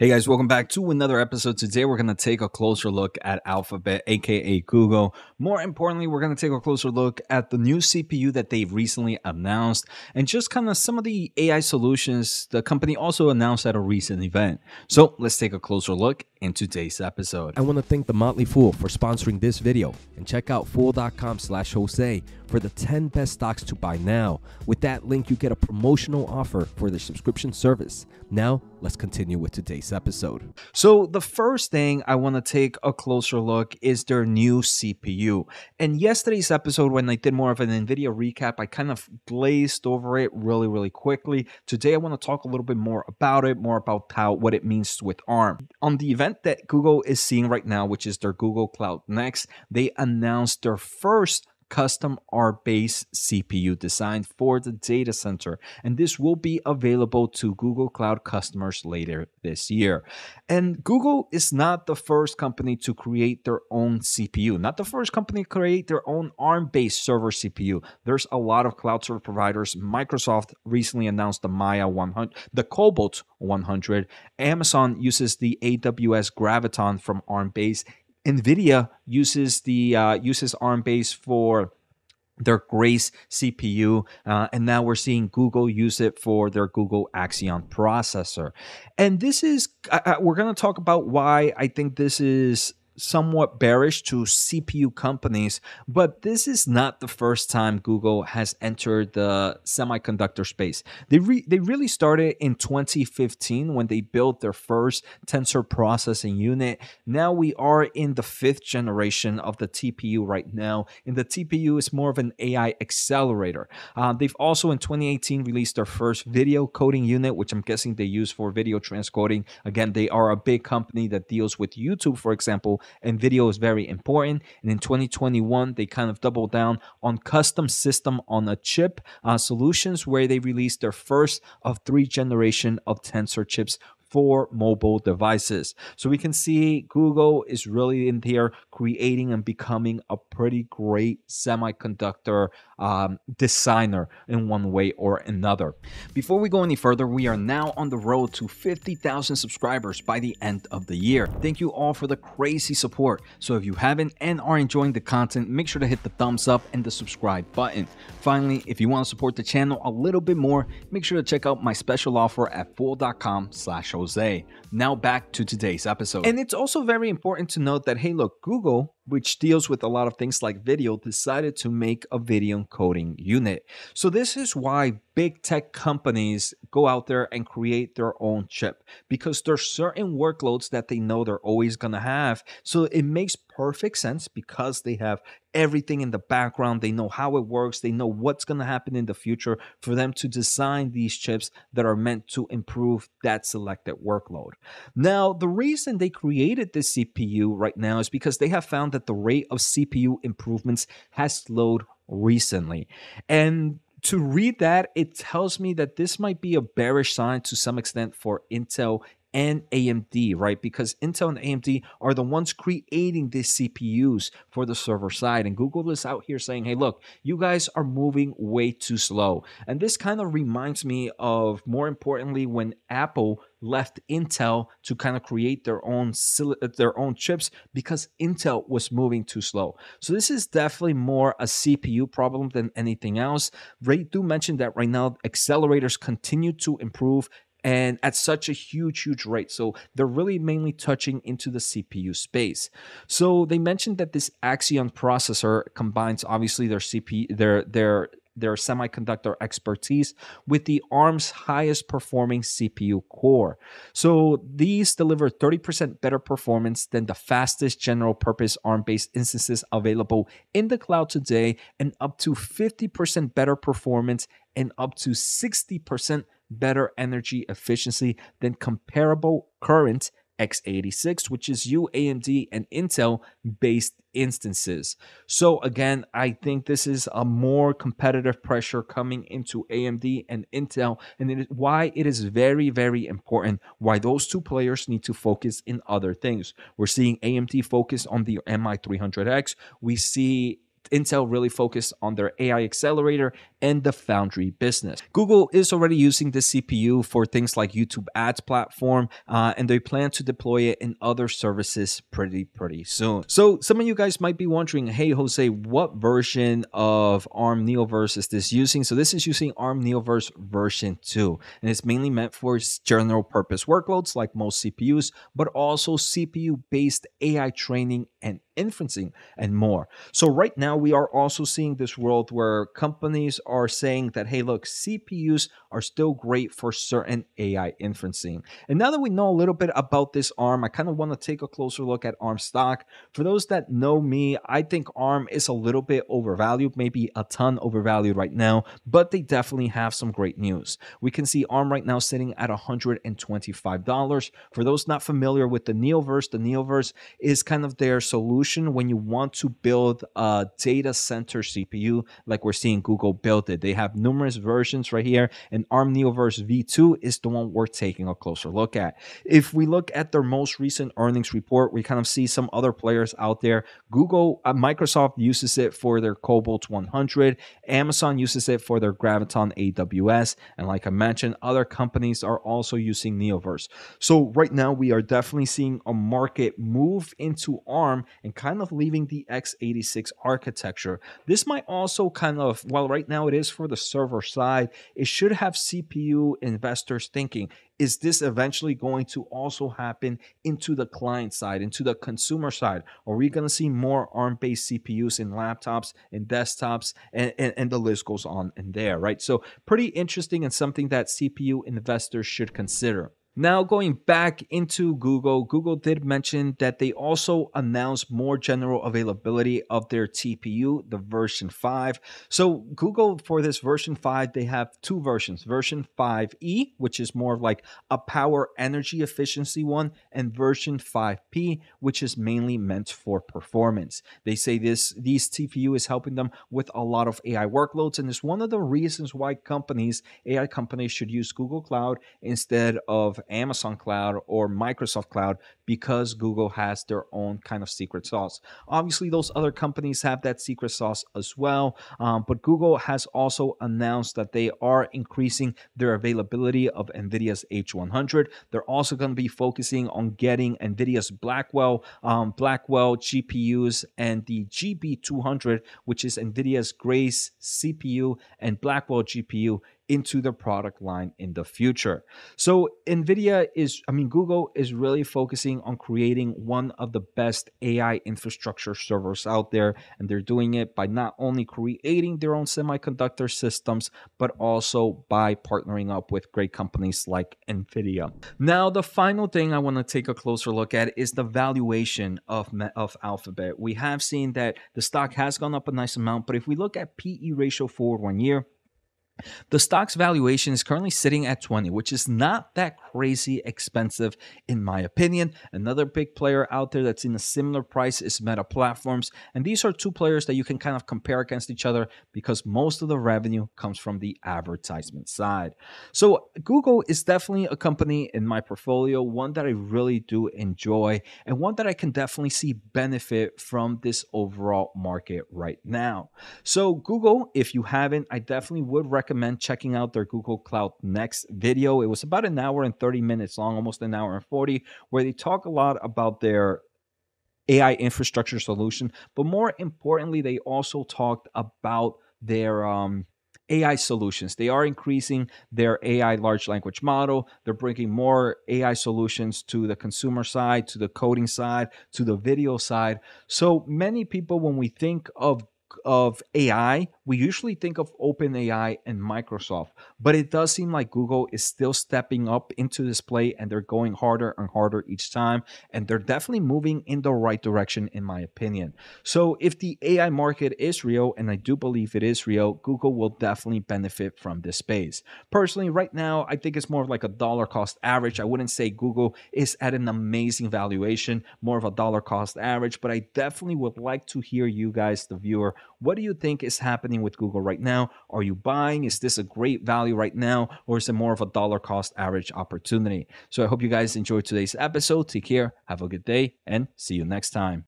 Hey guys, welcome back to another episode. Today we're going to take a closer look at Alphabet, aka Google. More importantly, we're going to take a closer look at the new CPU that they've recently announced and just kind of some of the AI solutions the company also announced at a recent event. So let's take a closer look in today's episode. I want to thank the Motley Fool for sponsoring this video, and check out fool.com/Jose for the 10 best stocks to buy now. With that link, you get a promotional offer for their subscription service. Now, let's continue with today's episode. So the first thing I want to take a closer look is their new CPU. And yesterday's episode, when I did more of an NVIDIA recap, I kind of glazed over it really quickly. Today, I want to talk a little bit more about it, more about what it means with ARM. On the event that Google is seeing right now, which is their Google Cloud Next, they announced their first custom ARM-based CPU designed for the data center, and this will be available to Google Cloud customers later this year. And Google is not the first company to create their own CPU, not the first company to create their own ARM-based server CPU. There's a lot of cloud server providers. Microsoft recently announced the Maya 100, the Cobalt 100. Amazon uses the AWS Graviton from ARM-based. NVIDIA uses the ARM base for their Grace CPU, and now we're seeing Google use it for their Google Axion processor. And this is, we're going to talk about why I think this is somewhat bearish to CPU companies, but this is not the first time Google has entered the semiconductor space. They really started in 2015 when they built their first tensor processing unit. Now we are in the 5th generation of the TPU right now, and the TPU is more of an AI accelerator. They've also in 2018 released their first video coding unit, which I'm guessing they use for video transcoding. Again, they are a big company that deals with YouTube, for example, and video is very important. And in 2021, they kind of doubled down on custom system on a chip solutions, where they released their first of 3 generation of tensor chips for mobile devices. So we can see Google is really in here creating and becoming a pretty great semiconductor designer in one way or another. Before we go any further, we are now on the road to 50,000 subscribers by the end of the year. Thank you all for the crazy support. So if you haven't and are enjoying the content, make sure to hit the thumbs up and the subscribe button. Finally, if you want to support the channel a little bit more, make sure to check out my special offer at fool.com/Jose. Now back to today's episode. And it's also very important to note that, hey, look, Google, which deals with a lot of things like video, decided to make a video coding unit. So this is why big tech companies go out there and create their own chip, because there's certain workloads that they know they're always going to have. So it makes perfect sense because they have everything in the background. They know how it works. They know what's going to happen in the future for them to design these chips that are meant to improve that selected workload. Now, the reason they created this CPU right now is because they have found that the rate of CPU improvements has slowed recently. And to read that, it tells me that this might be a bearish sign to some extent for Intel and AMD, right? Because Intel and AMD are the ones creating these CPUs for the server side. And Google is out here saying, hey, look, you guys are moving way too slow. And this kind of reminds me of, more importantly, when Apple left Intel to kind of create their own chips because Intel was moving too slow. So this is definitely more a CPU problem than anything else. They do mention that right now accelerators continue to improve, and at such a huge rate. So they're really mainly touching into the CPU space. So they mentioned that this Axion processor combines obviously their semiconductor expertise with the ARM's highest performing CPU core. So these deliver 30% better performance than the fastest general purpose ARM-based instances available in the cloud today, and up to 50% better performance and up to 60% better energy efficiency than comparable current x86, which is AMD and Intel based instances. So again, I think this is a more competitive pressure coming into AMD and Intel, and it is why it is very important why those two players need to focus in other things. We're seeing AMD focus on the MI300X. We see Intel really focused on their AI accelerator, and the foundry business. Google is already using the CPU for things like YouTube ads platform, and they plan to deploy it in other services pretty soon. So some of you guys might be wondering, hey, Jose, what version of ARM Neoverse is this using? So this is using ARM Neoverse version 2, and it's mainly meant for general purpose workloads like most CPUs, but also CPU-based AI training and inferencing and more. So right now we are also seeing this world where companies are saying that, hey, look, CPUs are still great for certain AI inferencing. And now that we know a little bit about this ARM, I kind of want to take a closer look at ARM stock. For those that know me, I think ARM is a little bit overvalued, maybe a ton overvalued right now, but they definitely have some great news. We can see ARM right now sitting at $125. For those not familiar with the Neoverse is kind of their solution when you want to build a data center CPU like we're seeing Google build it. They have numerous versions right here, and ARM Neoverse V2 is the one we're taking a closer look at. If we look at their most recent earnings report, we kind of see some other players out there. Google, Microsoft uses it for their Cobalt 100. Amazon uses it for their Graviton AWS. And like I mentioned, other companies are also using Neoverse. So right now we are definitely seeing a market move into ARM and kind of leaving the x86 architecture. This might also kind of, well, right now it is for the server side, it should have CPU investors thinking, is this eventually going to also happen into the client side, into the consumer side? Are we going to see more ARM-based CPUs in laptops, in desktops, and the list goes on in there, right? So pretty interesting and something that CPU investors should consider. Now going back into Google, Google did mention that they also announced more general availability of their TPU, the version 5. So Google for this version 5, they have two versions, version 5E, which is more of like a power energy efficiency one, and version 5P, which is mainly meant for performance. They say these TPU is helping them with a lot of AI workloads, and it's one of the reasons why companies, AI companies should use Google Cloud instead of Amazon Cloud or Microsoft Cloud, because Google has their own kind of secret sauce. Obviously, those other companies have that secret sauce as well, but Google has also announced that they are increasing their availability of NVIDIA's H100. They're also going to be focusing on getting NVIDIA's Blackwell GPUs and the gb200, which is NVIDIA's Grace CPU and Blackwell GPU, into the product line in the future. So Google is really focusing on creating one of the best AI infrastructure servers out there, and they're doing it by not only creating their own semiconductor systems, but also by partnering up with great companies like NVIDIA. Now, the final thing I want to take a closer look at is the valuation of Alphabet. We have seen that the stock has gone up a nice amount, but if we look at PE ratio forward 1 year, the stock's valuation is currently sitting at 20, which is not that crazy expensive in my opinion. Another big player out there that's in a similar price is Meta Platforms. And these are two players that you can kind of compare against each other because most of the revenue comes from the advertisement side. So Google is definitely a company in my portfolio, one that I really do enjoy and one that I can definitely see benefit from this overall market right now. So Google, if you haven't, I definitely would recommend checking out their Google Cloud Next video. It was about an hour and 30 minutes long, almost an hour and 40, where they talk a lot about their AI infrastructure solution. But more importantly, they also talked about their AI solutions. They are increasing their AI large language model. They're bringing more AI solutions to the consumer side, to the coding side, to the video side. So many people, when we think of AI, we usually think of OpenAI and Microsoft, but it does seem like Google is still stepping up into this play, and they're going harder and harder each time, and they're definitely moving in the right direction in my opinion. So if the AI market is real, and I do believe it is real, Google will definitely benefit from this space. Personally, right now, I think it's more of like a dollar cost average. I wouldn't say Google is at an amazing valuation, more of a dollar cost average, but I definitely would like to hear you guys, the viewer, what do you think is happening with Google right now? Are you buying? Is this a great value right now? Or is it more of a dollar cost average opportunity? So I hope you guys enjoyed today's episode. Take care, have a good day, and see you next time.